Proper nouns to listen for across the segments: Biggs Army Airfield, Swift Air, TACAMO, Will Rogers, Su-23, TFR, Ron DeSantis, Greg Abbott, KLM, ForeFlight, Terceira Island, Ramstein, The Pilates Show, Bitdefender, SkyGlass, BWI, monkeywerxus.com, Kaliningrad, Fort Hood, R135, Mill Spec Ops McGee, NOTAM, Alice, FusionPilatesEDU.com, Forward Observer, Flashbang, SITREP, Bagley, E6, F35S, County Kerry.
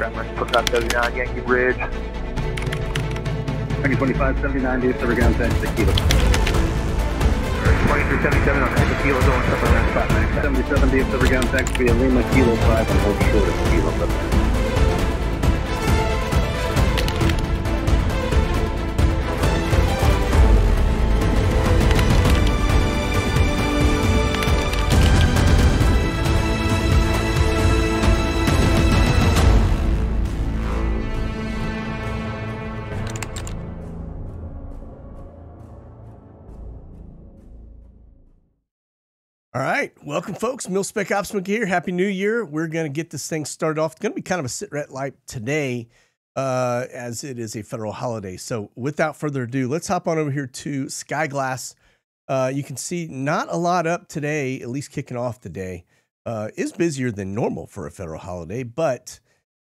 Gremlin, put up 79 Yankee Bridge. 2025, 79, do server ground, 6 kilos. 2377 on Echo Kilo, going up around 595. 77, do server ground, thanks via Lima, Kilo 5, and hold short of Kilo 7. All right. Welcome, folks. Mill Spec Ops McGee here. Happy New Year. We're going to get this thing started off. It's going to be kind of a SITREP light today as it is a federal holiday. So without further ado, let's hop on over here to SkyGlass. You can see not a lot up today, at least kicking off the day. Is busier than normal for a federal holiday, but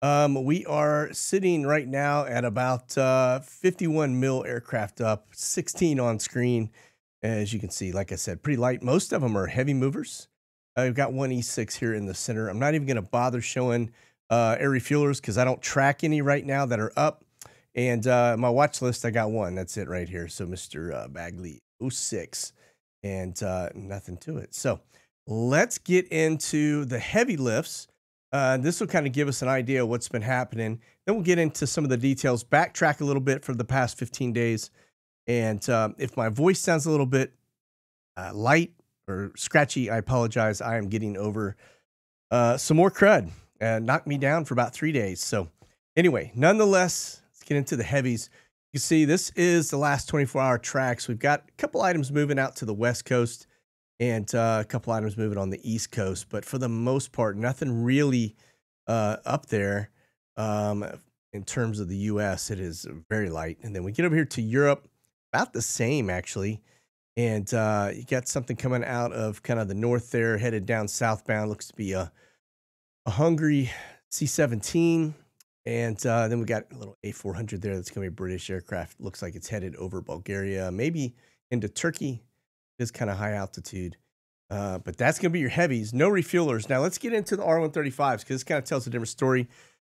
we are sitting right now at about 51 Mill aircraft up, 16 on screen. As you can see, like I said, pretty light. Most of them are heavy movers. I've got one E6 here in the center. I'm not even going to bother showing air refuelers because I don't track any right now that are up. And my watch list, I got one. That's it right here. So Mr. Bagley 06 and nothing to it. So let's get into the heavy lifts. This will kind of give us an idea of what's been happening. Then we'll get into some of the details, backtrack a little bit for the past 15 days. And if my voice sounds a little bit light or scratchy, I apologize. I am getting over some more crud. Knocked me down for about 3 days. So anyway, nonetheless, let's get into the heavies. You see, this is the last 24-hour tracks. We've got a couple items moving out to the West Coast and a couple items moving on the East Coast. But for the most part, nothing really up there in terms of the U.S. It is very light. And then we get over here to Europe. About the same, actually. And you got something coming out of kind of the north there, headed down southbound. Looks to be a Hungary C-17. And then we got a little A-400 there. That's going to be a British aircraft. Looks like it's headed over Bulgaria, maybe into Turkey. It is kind of high altitude. But that's going to be your heavies. No refuelers. Now, let's get into the R135s because this kind of tells a different story.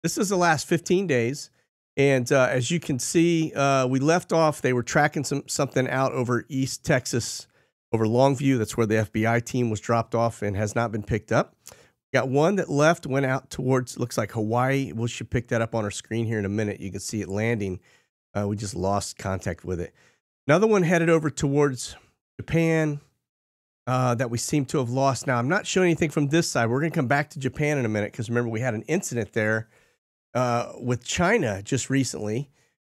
This is the last 15 days. And as you can see, we left off. They were tracking something out over East Texas, over Longview. That's where the FBI team was dropped off and has not been picked up. We got one that left, went out towards, looks like Hawaii. We should pick that up on our screen here in a minute. You can see it landing. We just lost contact with it. Another one headed over towards Japan that we seem to have lost. Now, I'm not showing anything from this side. We're going to come back to Japan in a minute because, remember, we had an incident there with China just recently,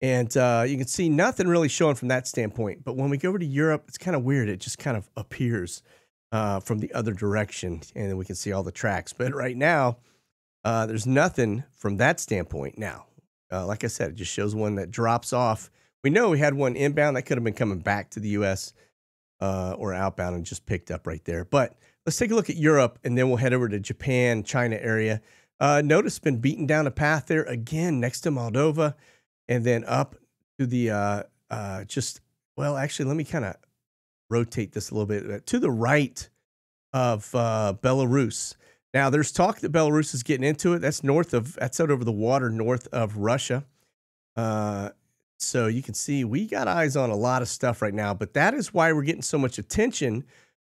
and you can see nothing really showing from that standpoint. But when we go over to Europe, it's kind of weird. It just kind of appears from the other direction, and then we can see all the tracks. But right now, there's nothing from that standpoint. Now, like I said, it just shows one that drops off. We know we had one inbound that could have been coming back to the U.S. Or outbound and just picked up right there. But let's take a look at Europe, and then we'll head over to Japan, China area. Notice been beaten down a path there again next to Moldova and then up to the well, actually, let me kind of rotate this a little bit to the right of Belarus. Now, there's talk that Belarus is getting into it. That's north of, that's out over the water north of Russia. So you can see we got eyes on a lot of stuff right now, but that is why we're getting so much attention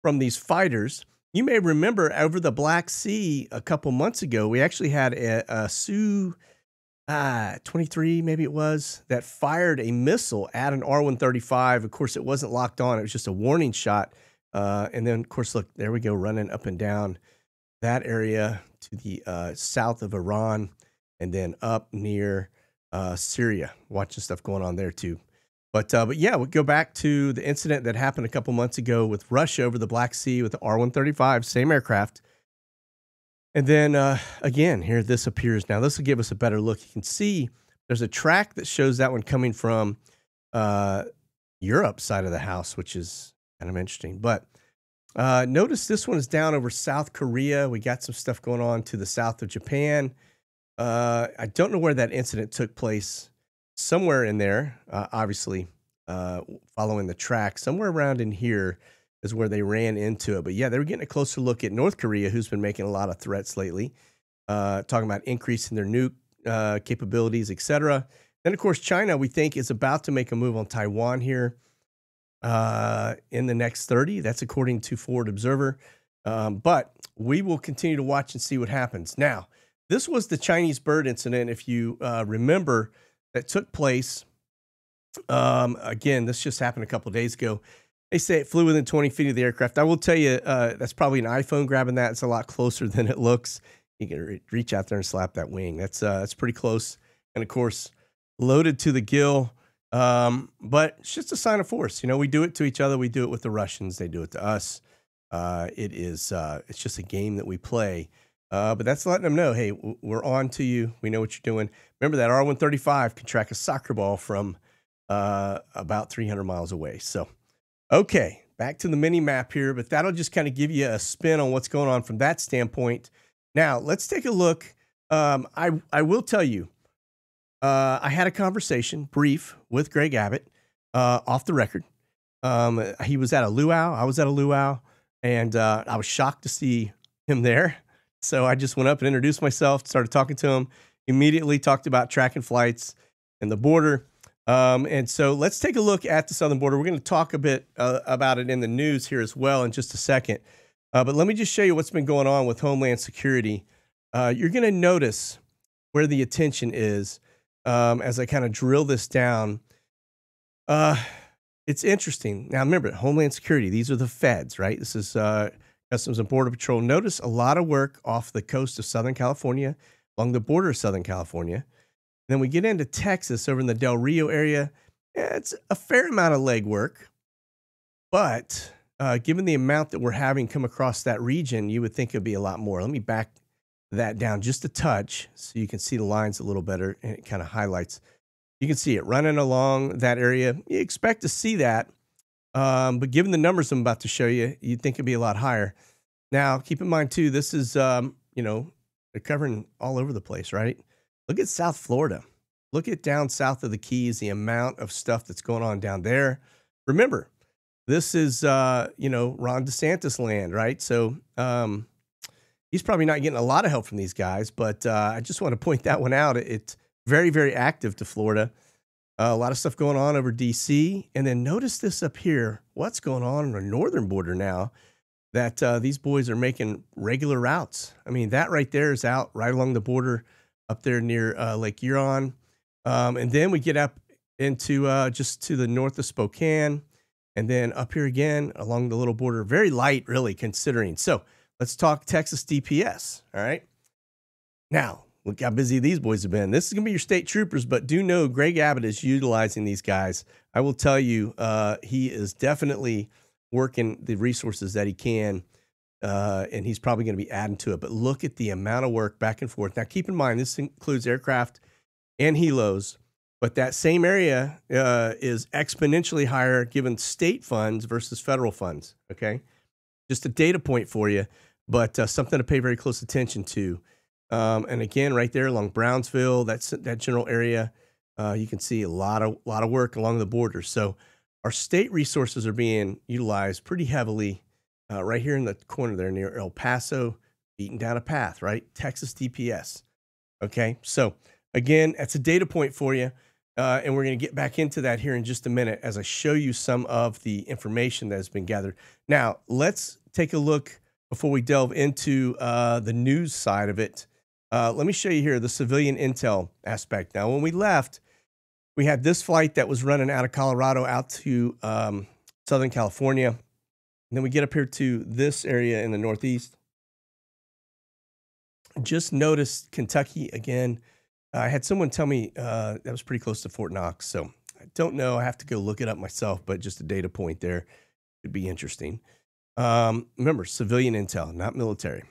from these fighters. You may remember over the Black Sea a couple months ago, we actually had a Su-23, maybe it was, that fired a missile at an R-135. Of course, it wasn't locked on. It was just a warning shot. And then, of course, look, there we go, running up and down that area to the south of Iran and then up near Syria. Watching stuff going on there, too. But yeah, we'll go back to the incident that happened a couple months ago with Russia over the Black Sea with the R-135, same aircraft. And then, again, here this appears. Now, this will give us a better look. You can see there's a track that shows that one coming from Europe side of the house, which is kind of interesting. But notice this one is down over South Korea. We got some stuff going on to the south of Japan. I don't know where that incident took place. Somewhere in there, obviously, following the track, somewhere around in here is where they ran into it. But yeah, they were getting a closer look at North Korea, who's been making a lot of threats lately, talking about increasing their nuke capabilities, etc. Then, of course, China, we think, is about to make a move on Taiwan here in the next 30. That's according to Forward Observer. But we will continue to watch and see what happens. Now, this was the Chinese bird incident, if you remember, that took place. Again, this just happened a couple of days ago. They say it flew within 20 feet of the aircraft. I will tell you, that's probably an iPhone grabbing that. It's a lot closer than it looks. You can reach out there and slap that wing. That's pretty close. And, of course, loaded to the gill. But it's just a sign of force. You know, we do it to each other. We do it with the Russians. They do it to us. It's just a game that we play. But that's letting them know, hey, we're on to you. We know what you're doing. Remember that R135 can track a soccer ball from about 300 miles away. So, okay, back to the mini map here, but that'll just kind of give you a spin on what's going on from that standpoint. Now, let's take a look. I will tell you, I had a conversation, brief, with Greg Abbott off the record. He was at a luau. I was at a luau, and I was shocked to see him there. So I just went up and introduced myself, started talking to him, immediately talked about tracking flights and the border. And so let's take a look at the southern border. We're going to talk a bit about it in the news here as well in just a second. But let me just show you what's been going on with Homeland Security. You're going to notice where the attention is as I kind of drill this down. It's interesting. Now, remember, Homeland Security, these are the feds, right? This is... Customs and Border Patrol. Notice a lot of work off the coast of Southern California, along the border of Southern California. And then we get into Texas over in the Del Rio area. Yeah, it's a fair amount of legwork, but given the amount that we're having come across that region, you would think it'd be a lot more. Let me back that down just a touch so you can see the lines a little better, and it kind of highlights. You can see it running along that area. You expect to see that. But given the numbers I'm about to show you, you'd think it'd be a lot higher. Now, keep in mind, too, this is, you know, they're covering all over the place, right? Look at South Florida. Look at down south of the Keys, the amount of stuff that's going on down there. Remember, this is, you know, Ron DeSantis land, right? So he's probably not getting a lot of help from these guys, but I just want to point that one out. It's very, very active to Florida. A lot of stuff going on over D.C. And then notice this up here. What's going on the northern border now that these boys are making regular routes? I mean, that right there is out right along the border up there near Lake Huron. And then we get up into just to the north of Spokane. And then up here again along the little border. Very light, really, considering. So let's talk Texas DPS, all right? Now, look how busy these boys have been. This is going to be your state troopers, but do know Greg Abbott is utilizing these guys. I will tell you, he is definitely working the resources that he can, and he's probably going to be adding to it. But look at the amount of work back and forth. Now, keep in mind, this includes aircraft and helos, but that same area is exponentially higher given state funds versus federal funds, okay? Just a data point for you, but something to pay very close attention to. And again, right there along Brownsville, that's that general area, you can see a lot of work along the border. So our state resources are being utilized pretty heavily right here in the corner there near El Paso, beaten down a path, right? Texas DPS. Okay. So again, that's a data point for you. And we're going to get back into that here in just a minute as I show you some of the information that has been gathered. Now let's take a look before we delve into the news side of it. Let me show you here the civilian intel aspect. Now, when we left, we had this flight that was running out of Colorado out to Southern California. And then we get up here to this area in the Northeast. Just noticed Kentucky again. I had someone tell me that was pretty close to Fort Knox. So I don't know. I have to go look it up myself, but just a data point there. Could be interesting. Remember, civilian intel, not military.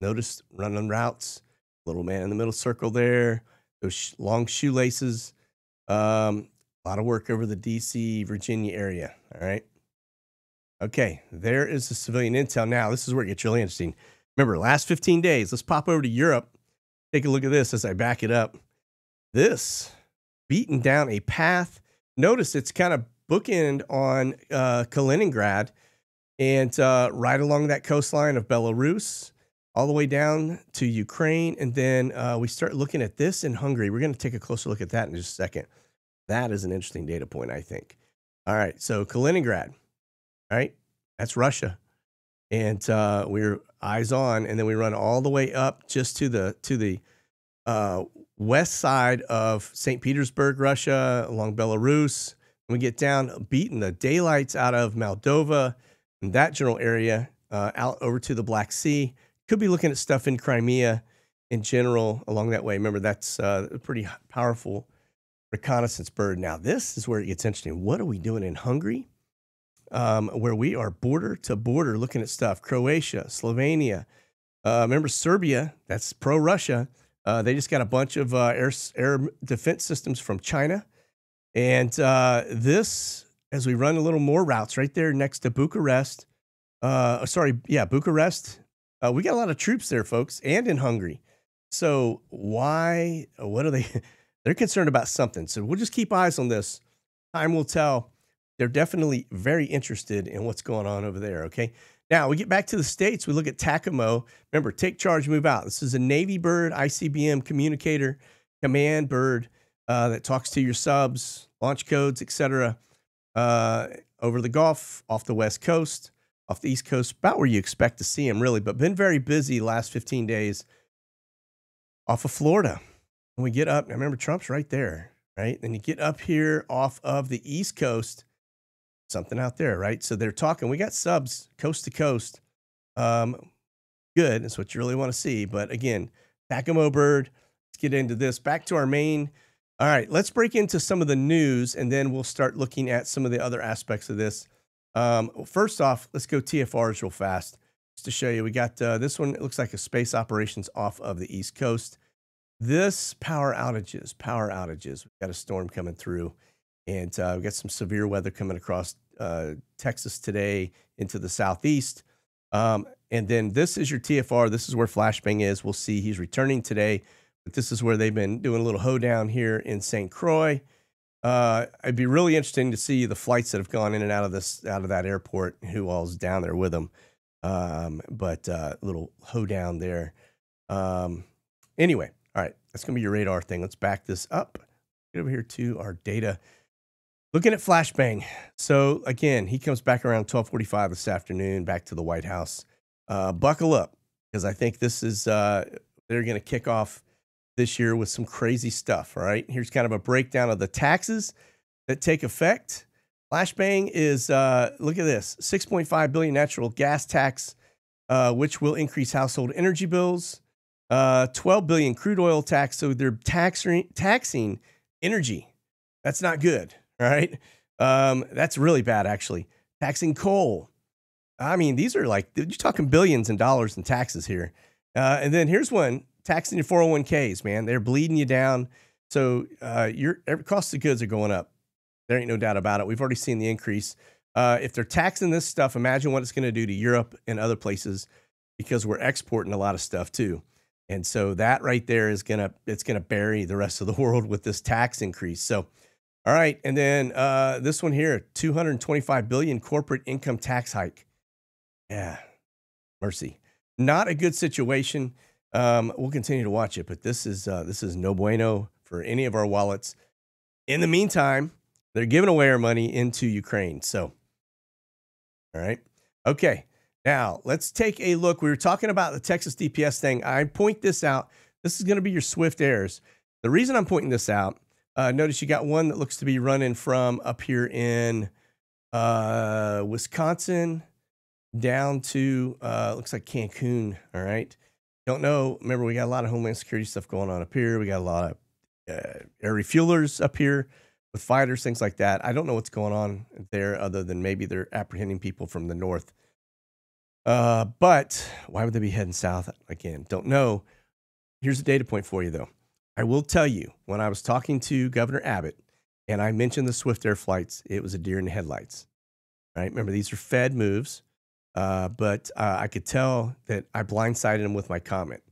Notice running routes, little man in the middle circle there, those long shoelaces, a lot of work over the D.C., Virginia area, all right? Okay, there is the civilian intel. Now, this is where it gets really interesting. Remember, last 15 days, let's pop over to Europe. Take a look at this as I back it up. This, beating down a path. Notice it's kind of bookend on Kaliningrad and right along that coastline of Belarus. all the way down to Ukraine. And then we start looking at this in Hungary. We're going to take a closer look at that in just a second. That is an interesting data point, I think. All right, so Kaliningrad, all right, that's Russia. And we're eyes on, and then we run all the way up just to the west side of St. Petersburg, Russia, along Belarus. And we get down, beating the daylights out of Moldova and that general area, out over to the Black Sea. Could be looking at stuff in Crimea in general along that way. Remember, that's a pretty powerful reconnaissance bird. Now, this is where it gets interesting. What are we doing in Hungary? Where we are border to border looking at stuff. Croatia, Slovenia. Remember Serbia, that's pro-Russia. They just got a bunch of air defense systems from China. And this, as we run a little more routes right there next to Bucharest. Bucharest. We got a lot of troops there, folks, and in Hungary. So why, what are they? They're concerned about something. So we'll just keep eyes on this. Time will tell. They're definitely very interested in what's going on over there, okay? Now, we get back to the States. We look at TACAMO. Remember, take charge, move out. This is a Navy bird, ICBM communicator, command bird that talks to your subs, launch codes, etc. Over the Gulf, off the West Coast, off the East Coast, about where you expect to see them, really, but been very busy last 15 days off of Florida. And we get up. Now, remember, Trump's right there, right? Then you get up here off of the East Coast, something out there, right? So they're talking. We got subs coast to coast. Good. That's what you really want to see. But again, TACAMO bird. Let's get into this. Back to our main. All right, let's break into some of the news, and then we'll start looking at some of the other aspects of this. First off, let's go TFRs real fast just to show you. We got this one. It looks like a space operations off of the East Coast. This power outages. We've got a storm coming through. And we've got some severe weather coming across Texas today into the southeast. And then this is your TFR. This is where Flashbang is. We'll see he's returning today. But this is where they've been doing a little hoedown here in St. Croix. It'd be really interesting to see the flights that have gone in and out of this, out of that airport, who all's down there with them. But little hoedown there. Anyway, all right, that's going to be your radar thing. Let's back this up. Get over here to our data. Looking at Flashbang. So again, he comes back around 12:45 this afternoon, back to the White House. Buckle up, because I think this is, they're going to kick off this year with some crazy stuff, all right? Here's kind of a breakdown of the taxes that take effect. Flashbang is, look at this, $6.5 billion natural gas tax, which will increase household energy bills, $12 billion crude oil tax, so they're taxing energy. That's not good. All right. That's really bad, actually. Taxing coal. I mean, these are like, you're talking billions in dollars in taxes here. And then here's one, taxing your 401ks, man. They're bleeding you down. So your cost of goods are going up. There ain't no doubt about it. We've already seen the increase. If they're taxing this stuff, imagine what it's going to do to Europe and other places, because we're exporting a lot of stuff too. And so that right there is going to bury the rest of the world with this tax increase. So, all right. And then this one here, $225 billion corporate income tax hike. Yeah, mercy. Not a good situation. We'll continue to watch it, but this is no bueno for any of our wallets. In the meantime, they're giving away our money into Ukraine. So, all right. Okay. Now, let's take a look. We were talking about the Texas DPS thing. I point this out. This is going to be your Swift Airs. The reason I'm pointing this out, notice you got one that looks to be running from up here in Wisconsin down to, looks like Cancun, all right? Don't know. Remember, we got a lot of Homeland Security stuff going on up here. We got a lot of air refuelers up here with fighters, things like that. I don't know what's going on there other than maybe they're apprehending people from the north. But why would they be heading south? Again, don't know. Here's a data point for you, though. I will tell you, when I was talking to Governor Abbott and I mentioned the Swift Air flights, it was a deer in the headlights, right? Remember, these are Fed moves, but I could tell that I blindsided him with my comment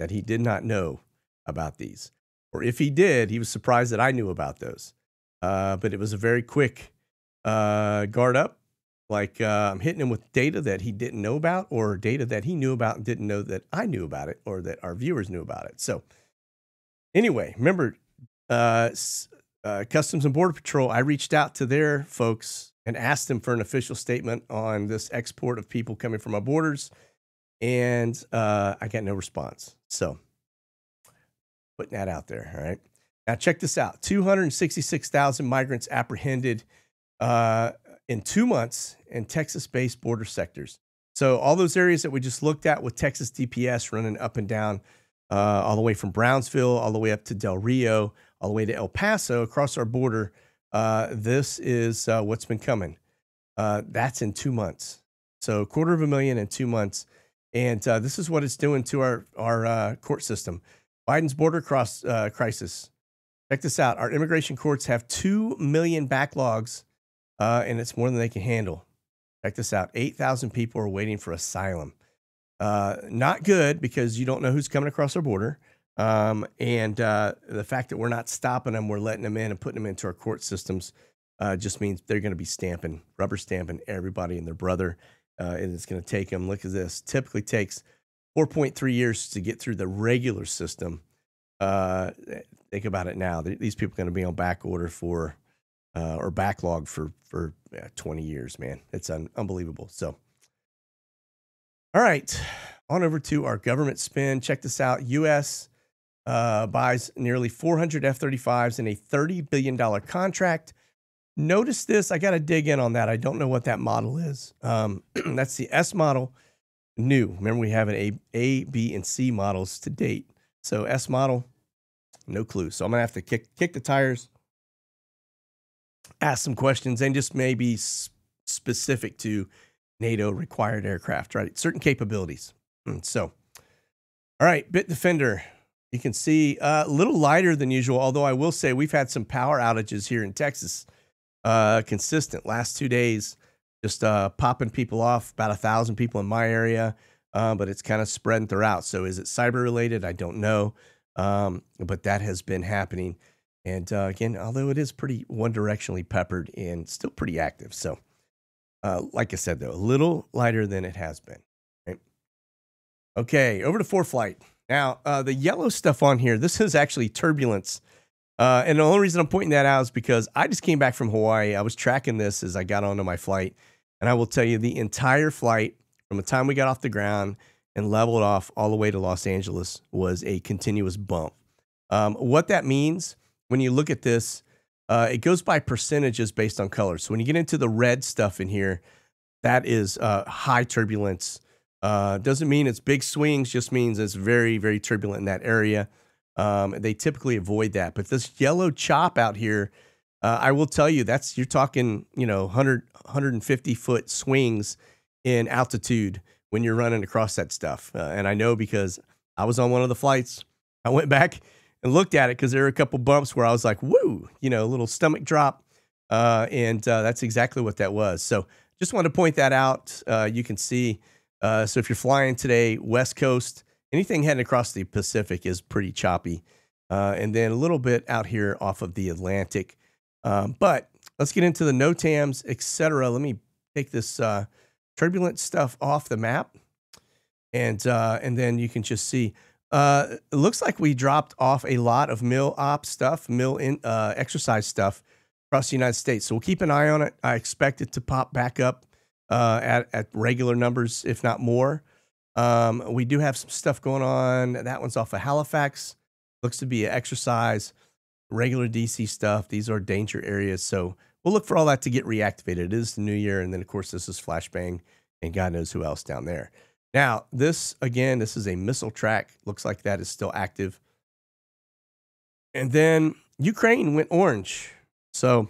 that he did not know about these. Or if he did, he was surprised that I knew about those. But it was a very quick guard up. Like I'm hitting him with data that he didn't know about, or data that he knew about and didn't know that I knew about it, or that our viewers knew about it. So anyway, remember, Customs and Border Patrol, I reached out to their folks and asked them for an official statement on this export of people coming from our borders. And I got no response. So putting that out there. All right. Now check this out. 266,000 migrants apprehended in 2 months in Texas-based border sectors. So all those areas that we just looked at with Texas DPS running up and down, all the way from Brownsville, all the way up to Del Rio, all the way to El Paso, across our border. This is what's been coming. That's in 2 months. So 250,000 in 2 months. And this is what it's doing to our court system. Biden's border crisis. Check this out. Our immigration courts have 2 million backlogs. And it's more than they can handle. Check this out. 8,000 people are waiting for asylum. Not good, because you don't know who's coming across our border. And the fact that we're not stopping them, we're letting them in and putting them into our court systems just means they're going to be stamping, rubber stamping everybody and their brother. And it's going to take them, look at this, typically takes 4.3 years to get through the regular system. Think about it now. These people are going to be on back order for... or backlog for 20 years, man. It's unbelievable. So, all right, on over to our government spend. Check this out. U.S. buys nearly 400 F-35s in a $30 billion contract. Notice this. I got to dig in on that. I don't know what that model is. That's the S model, new. Remember, we have an A, B, and C models to date. So S model, no clue. So I'm going to have to kick the tires, ask some questions, and just maybe specific to NATO required aircraft, right? Certain capabilities. So, all right, Bitdefender, you can see a little lighter than usual, although I will say we've had some power outages here in Texas, consistent last 2 days, just popping people off, about 1,000 people in my area, but it's kind of spreading throughout. So is it cyber related? I don't know, but that has been happening. And again, although it is pretty one-directionally peppered and still pretty active. So like I said, though, a little lighter than it has been. Right? Okay, over to ForeFlight. Now, the yellow stuff on here, this is actually turbulence. And the only reason I'm pointing that out is because I just came back from Hawaii. I was tracking this as I got onto my flight. And I will tell you, the entire flight, from the time we got off the ground and leveled off all the way to Los Angeles, was a continuous bump. What that means... when you look at this, it goes by percentages based on color. So when you get into the red stuff in here, that is high turbulence. Doesn't mean it's big swings, just means it's very, very turbulent in that area. They typically avoid that. But this yellow chop out here, I will tell you, that's, you're talking, you know, 150-foot swings in altitude when you're running across that stuff. And I know, because I was on one of the flights. I went back and looked at it, because there were a couple bumps where I was like, woo, you know, a little stomach drop. And that's exactly what that was. So just wanted to point that out. You can see, so if you're flying today, West Coast, anything heading across the Pacific is pretty choppy. And then a little bit out here off of the Atlantic. But let's get into the NOTAMs, etc. Let me take this turbulent stuff off the map. And then you can just see... it looks like we dropped off a lot of mill op stuff, exercise stuff across the United States. So we'll keep an eye on it. I expect it to pop back up at regular numbers, if not more. We do have some stuff going on. That one's off of Halifax. Looks to be an exercise, regular DC stuff. These are danger areas. So we'll look for all that to get reactivated. It is the new year. And then, of course, this is Flashbang and God knows who else down there. Now, this, again, this is a missile track. Looks like that is still active. And then Ukraine went orange. So,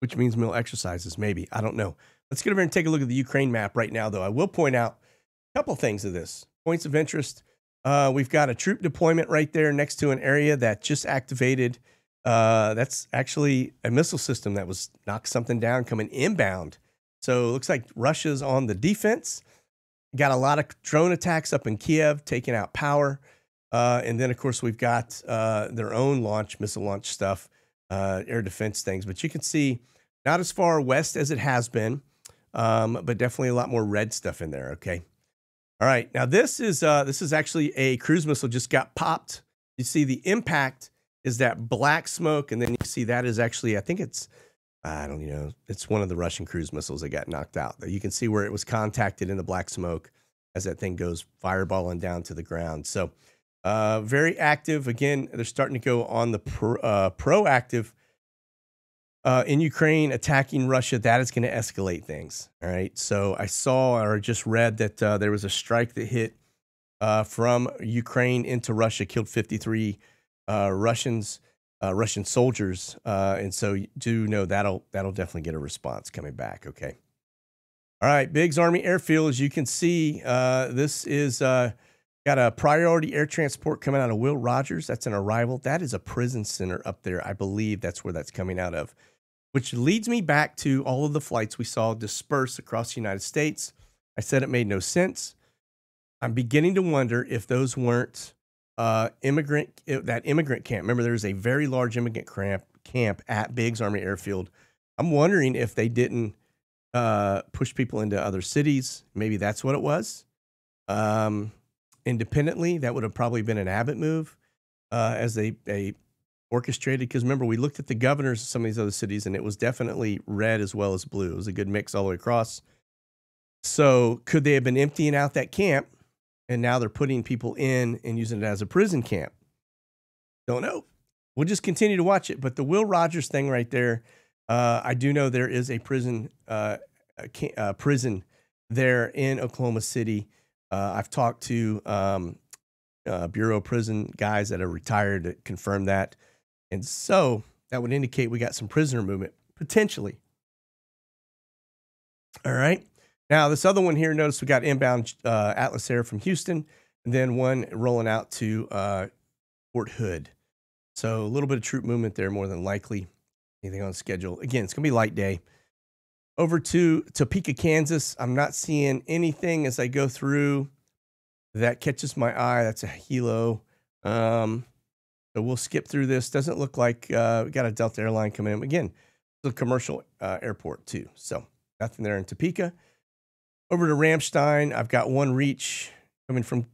which means mill exercises, maybe. I don't know. Let's get over and take a look at the Ukraine map right now, though. I will point out a couple things of this. Points of interest. We've got a troop deployment right there next to an area that just activated. That's actually a missile system that was knocked something down coming inbound. So it looks like Russia's on the defense. Got a lot of drone attacks up in Kiev, taking out power. And then, of course, we've got their own missile launch stuff, air defense things. But you can see Not as far west as it has been, but definitely a lot more red stuff in there, okay? All right, now this is actually a cruise missile just got popped. You see the impact is that black smoke, and then you see that is actually, I think it's, I don't know, it's one of the Russian cruise missiles that got knocked out. You can see where it was contacted in the black smoke as that thing goes fireballing down to the ground. So very active. Again, they're starting to go on the proactive in Ukraine, attacking Russia. That is going to escalate things. All right. So I saw or just read that there was a strike that hit from Ukraine into Russia, killed 53 Russian soldiers. And so you do know that'll definitely get a response coming back. Okay. All right. Biggs Army Airfield, as you can see, this is got a priority air transport coming out of Will Rogers. That's an arrival. That is a prison center up there. I believe that's where that's coming out of. Which leads me back to all of the flights we saw dispersed across the United States. I said it made no sense. I'm beginning to wonder if those weren't immigrant camp. Remember, there's a very large immigrant camp at Biggs Army Airfield. I'm wondering if they didn't push people into other cities. Maybe that's what it was. Independently, that would have probably been an Abbott move as they orchestrated, because remember, we looked at the governors of some of these other cities, and it was definitely red as well as blue. It was a good mix all the way across. So could they have been emptying out that camp, and now they're putting people in and using it as a prison camp? Don't know. We'll just continue to watch it. But the Will Rogers thing right there, I do know there is a prison, prison there in Oklahoma City. I've talked to Bureau of Prison guys that are retired that confirmed that. And so that would indicate we got some prisoner movement, potentially. All right. Now, this other one here, notice we got inbound Atlas Air from Houston, and then one rolling out to Fort Hood. So a little bit of troop movement there, more than likely. Anything on schedule? Again, it's going to be light day. Over to Topeka, Kansas. I'm not seeing anything as I go through that catches my eye. That's a Hilo. So we'll skip through this. Doesn't look like we got a Delta airline coming in. Again, it's a commercial airport too. So nothing there in Topeka. Over to Ramstein, I've got one reach coming from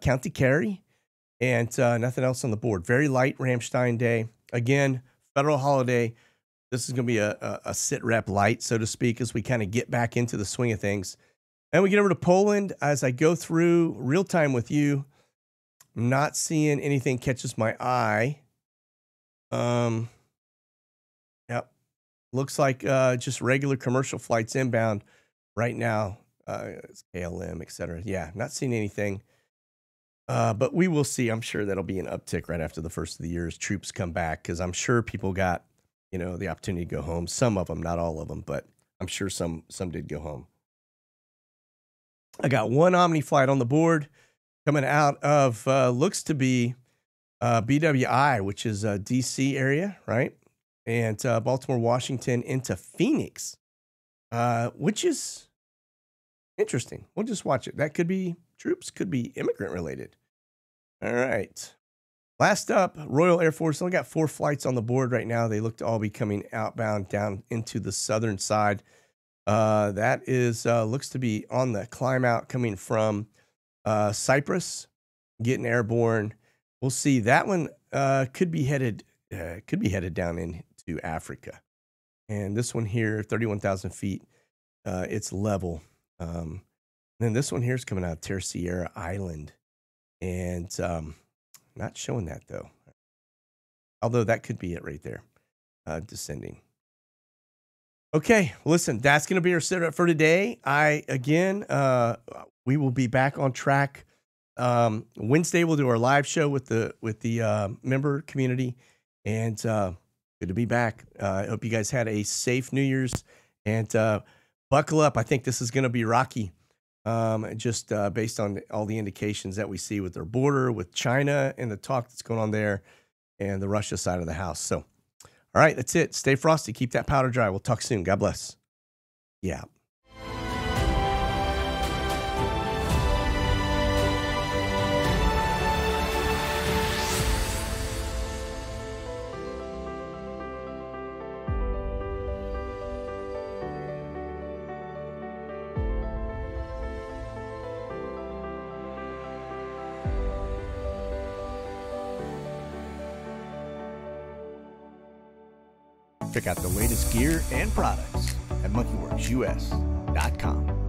County Kerry, and nothing else on the board. Very light Ramstein day. Again, federal holiday. This is going to be a SITREP light, so to speak, as we kind of get back into the swing of things. And we get over to Poland. As I go through real time with you, I'm not seeing anything catches my eye. Yep. Looks like just regular commercial flights inbound. Right now, it's KLM, et cetera. Yeah, not seeing anything. But we will see. I'm sure that'll be an uptick right after the first of the year as troops come back, because I'm sure people got, you know, the opportunity to go home. Some of them, not all of them, but I'm sure some did go home. I got one Omni flight on the board coming out of, looks to be BWI, which is a D.C. area, right? And Baltimore, Washington into Phoenix. Which is interesting. We'll just watch it. That could be troops, could be immigrant related. All right. Last up, Royal Air Force. Only got 4 flights on the board right now. They look to all be coming outbound down into the southern side. That is looks to be on the climb out, coming from Cyprus, getting airborne. We'll see. That one could be headed down into Africa. And this one here, 31,000 feet, it's level. And then this one here is coming out of Terceira Island. And not showing that, though. Although that could be it right there, descending. Okay, listen, that's going to be our setup for today. We will be back on track. Wednesday, we'll do our live show with the member community. And good to be back. I hope you guys had a safe New Year's, and buckle up. I think this is going to be rocky, just based on all the indications that we see with their border, with China and the talk that's going on there, and the Russia side of the house. So, all right, that's it. Stay frosty. Keep that powder dry. We'll talk soon. God bless. Yeah. Check out the latest gear and products at monkeywerxus.com.